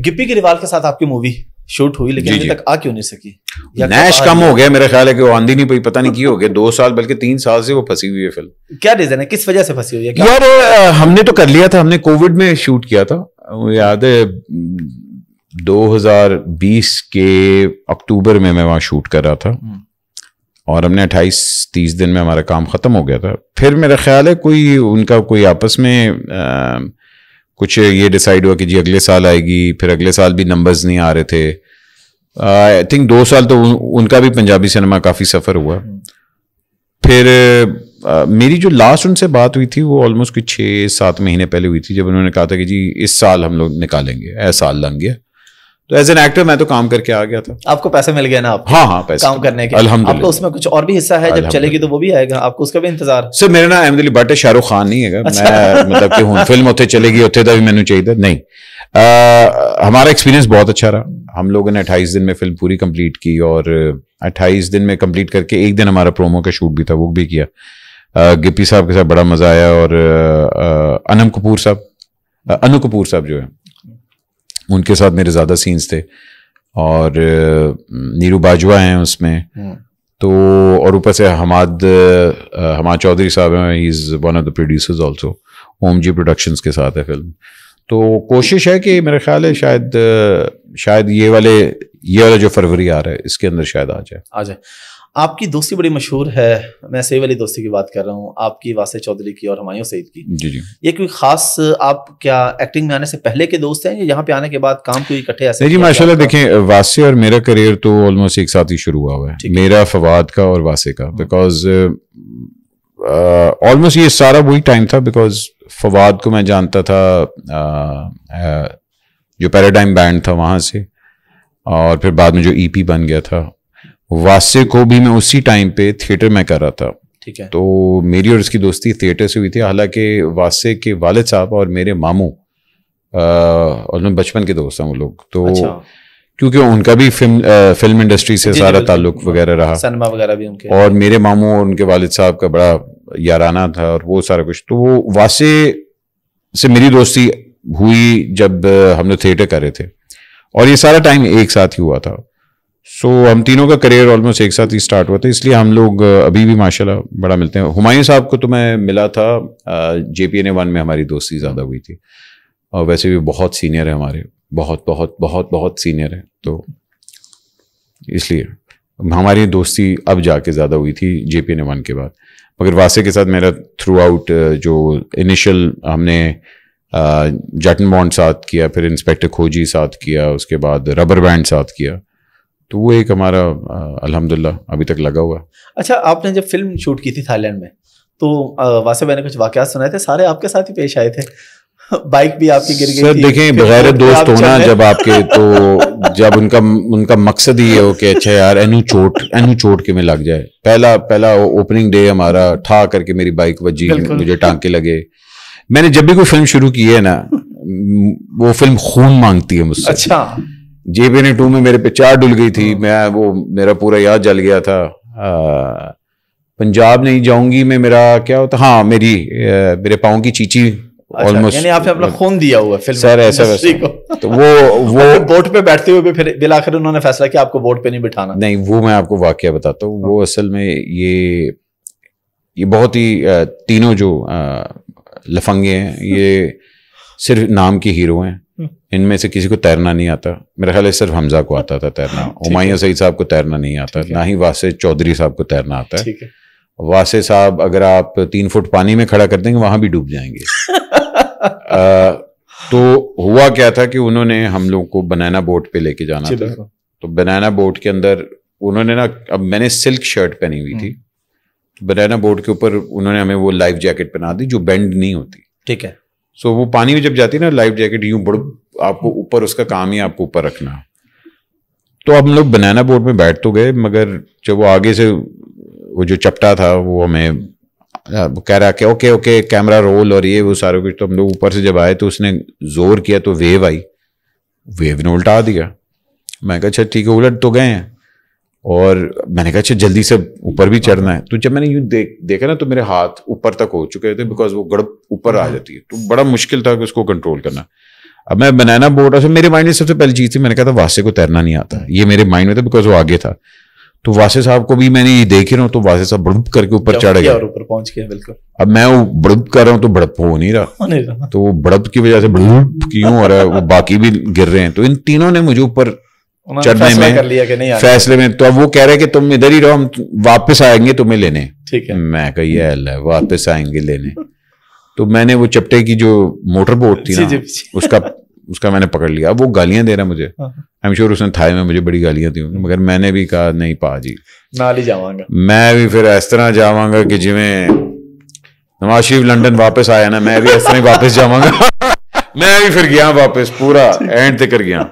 गिप्पी ग्रेवाल के साथ आपकी मूवी शूट हुई लेकिन अभी तक आ क्यों नहीं सकी? नैश कम हो गया मेरा ख्याल है कि वो आंधी नहीं पई, पता नहीं क्यों हो गया। 2 साल बल्कि 3 साल से वो फंसी हुई है फिल्म। क्या रीजन है, किस वजह से फंसी हुई है? क्या यार हमने तो कर लिया था, हमने कोविड में शूट किया था, याद है 2020 के अक्टूबर में मैं वहां शूट कर रहा था और हमने 28-30 दिन में हमारा काम खत्म हो गया था। फिर मेरा ख्याल है कोई उनका कोई आपस में कुछ ये डिसाइड हुआ कि जी अगले साल आएगी, फिर अगले साल भी नंबर्स नहीं आ रहे थे। आई थिंक 2 साल तो उनका भी पंजाबी सिनेमा काफ़ी सफ़र हुआ। फिर मेरी जो लास्ट उनसे बात हुई थी वो ऑलमोस्ट कोई 6-7 महीने पहले हुई थी, जब उन्होंने कहा था कि जी इस साल हम लोग निकालेंगे, ऐसा साल लग गया। तो एज एन एक्टर मैं तो काम करके आ गया था। आपको पैसे मिल गए ना? आप हाँ हाँ पैसे काम करने के, आपको उसमें कुछ और भी हिस्सा है, जब चलेगी तो वो भी आएगा, आपको उसका भी इंतजार। सर मेरा ना अहमद अली भट्ट है, शाहरुख खान नहीं है। अच्छा। मैं मतलब कि हूँ फिल्म उथे चलेगी उथे दा भी मैनू चाहिए नहीं। हमारा एक्सपीरियंस बहुत अच्छा रहा। हम लोगों ने 28 दिन में फिल्म पूरी कंप्लीट की और 28 दिन में कंप्लीट करके एक दिन हमारा प्रोमो का शूट भी था, वो भी किया। गिप्पी साहब के साथ बड़ा मजा आया और अनु कपूर साहब जो है उनके साथ मेरे ज़्यादा सीन्स थे और नीरू बाजवा हैं उसमें तो, और ऊपर से हम्माद चौधरी साहब हैं, he is one of the producers also. OMG productions के साथ है फिल्म। तो कोशिश है कि मेरा ख्याल है शायद ये वाला जो फरवरी आ रहा है इसके अंदर शायद आ जाए। आपकी दोस्ती बड़ी मशहूर है, मैं सही वाली दोस्ती की बात कर रहा हूँ, आपकी वासे चौधरी की और हुमायूं सईद की। जी जी। ये कोई खास आप क्या एक्टिंग में आने से पहले के दोस्त हैं या यहाँ पे आने के बाद काम कोई इकट्ठे ऐसे? जी माशाल्लाह देखें, वासे और मेरा करियर तो ऑलमोस्ट एक साथ ही शुरू हुआ है, मेरा फवाद का और वासे का, बिकॉज ऑलमोस्ट ये सारा वही टाइम था। बिकॉज फवाद को मैं जानता था जो पैराडाइम बैंड था वहाँ से, और फिर बाद में जो EP बन गया था। वासे को भी मैं उसी टाइम पे थिएटर में कर रहा था, ठीक है। तो मेरी और उसकी दोस्ती थिएटर से हुई थी। हालांकि वासे के वालिद साहब और मेरे मामू और बचपन के दोस्त हैं वो लोग, तो अच्छा। क्योंकि उनका भी फिल्म इंडस्ट्री से सारा ताल्लुक वगैरह रहा, सिनेमा वगैरह भी उनके, और मेरे मामू और उनके वालिद साहब का बड़ा याराना था और वो सारा कुछ। तो वो वासे से मेरी दोस्ती हुई जब हम लोग थिएटर कर रहे थे और ये सारा टाइम एक साथ ही हुआ था। सो हम तीनों का करियर ऑलमोस्ट एक साथ ही स्टार्ट हुआ था, इसलिए हम लोग अभी भी माशाल्लाह बड़ा मिलते हैं। हुमायूं साहब को तो मैं मिला था JPN 1 में, हमारी दोस्ती ज़्यादा हुई थी और वैसे भी बहुत सीनियर है हमारे, बहुत बहुत बहुत बहुत सीनियर है, तो इसलिए हमारी दोस्ती अब जाके ज़्यादा हुई थी JPN 1 के बाद। मगर वासे के साथ मेरा थ्रू आउट जो इनिशियल हमने जटन बॉन्ड साथ किया, फिर इंस्पेक्टर खोजी साथ किया, उसके बाद रबर बैंड साथ किया, तो वो एक हमारा अल्हम्दुलिल्लाह अभी तक लगा हुआ। अच्छा, आपने जब फिल्म शूट की थी थाईलैंड में तो वासे मैंने कुछ वाकयात सुनाए थे, सारे आपके साथ ही पेश आए थे। बाइक भी आपकी गिर गई थी। देखें बगैर दोस्त होना जब आपके, तो जब उनका मकसद ही है कि अच्छा यार एनू चोट के में लग जाए। पहला ओपनिंग डे हमारा ठा करके मेरी बाइक वजी, मुझे टांके लगे। मैंने जब भी कोई फिल्म शुरू की है ना, वो फिल्म खून मांगती है मुझसे। अच्छा। JPN 2 में मेरे पे 4 डुल गई थी, मैं वो मेरा पूरा याद जल गया था। पंजाब नहीं जाऊंगी मैं, मेरा क्या होता, हाँ मेरे पाँव की चीची ऑलमोस्ट। यानी आपने अपना खून दिया हुआ फिल्म सर ऐसा को। तो वो बोट पे बैठते हुए फिर बिलाखिर उन्होंने फैसला किया आपको बोट पे नहीं बिठाना। नहीं, वो मैं आपको वाकया बताता हूँ। वो असल में ये बहुत ही तीनों जो लफंगे हैं ये सिर्फ नाम के हीरो हैं, इनमें से किसी को तैरना नहीं आता। मेरा ख्याल है सिर्फ हमजा को आता था तैरना, हुमायूं सईद साहब को तैरना नहीं आता, ना ही वासे चौधरी साहब को तैरना आता है। वासे साहब अगर आप 3 फुट पानी में खड़ा कर देंगे वहां भी डूब जाएंगे। तो हुआ क्या था कि उन्होंने हम लोग को बनाना बोट पे लेके जाना था। तो बनाना बोट के अंदर उन्होंने ना, अब मैंने सिल्क शर्ट पहनी हुई थी, बनाना बोट के ऊपर उन्होंने हमें वो लाइफ जैकेट पहना दी जो बेंड नहीं होती, ठीक है। सो वो पानी में जब जाती है ना लाइफ जैकेट, यूं बड़ आपको ऊपर, उसका काम ही आपको ऊपर रखना। तो हम लोग बनाना बोट में बैठ तो गए, मगर जब वो आगे से वो जो चपटा था वो हमें कह रहा कि ओके ओके कैमरा रोल और ये वो सारा कुछ। तो हम लोग ऊपर से जब आए तो उसने जोर किया तो वेव आई, वेव ने उल्टा दिया। मैं कहा अच्छा ठीक है, उलट तो गए हैं, और मैंने कहा अच्छा जल्दी से ऊपर भी चढ़ना है। तो जब मैंने यूं देखा ना तो मेरे हाथ ऊपर तक हो चुके थे, बिकॉज वो गड़प ऊपर आ जाती है, तो बड़ा मुश्किल था कि उसको कंट्रोल करना। अब मैं बनाना बोट रहा था, मेरे माइंड में सबसे पहली चीज थी, मैंने कहा था वासे को तैरना नहीं आता, ये मेरे माइंड में था बिकॉज वो आगे था। तो वासे साहब को भी मैंने देख रहा हूँ तो वासे साहब बड़प करके ऊपर चढ़ गया और ऊपर पहुंच गया बिल्कुल। अब मैं वो बड़प कर रहा हूँ तो बड़प हो नहीं रहा, तो वो बड़प की वजह से बड़प क्यों हो रहा है, वो बाकी भी गिर रहे हैं। तो इन तीनों ने मुझे ऊपर चढ़ने में कर लिया कि नहीं फैसले में। तो अब वो कह रहे कि तुम इधर ही रहो, हम वापस आएंगे तुम्हें लेने। ठीक है, मैं कही अल्लाह वापस आएंगे लेने। तो मैंने वो चपटे की जो मोटर बोट थी ना उसका मैंने पकड़ लिया। वो गालियां दे रहा मुझे, आई एम श्योर उसने थाई में मुझे बड़ी गालियां दी, मगर मैंने भी कहा नहीं पा जी नाल ही जावांगा। मैं भी फिर इस तरह जावांगा कि जिवें नवाज शरीफ लंदन वापस आया ना, मैं भी इस तरह वापस जावांगा। मैं भी फिर गया वापस, पूरा एंड तक गया।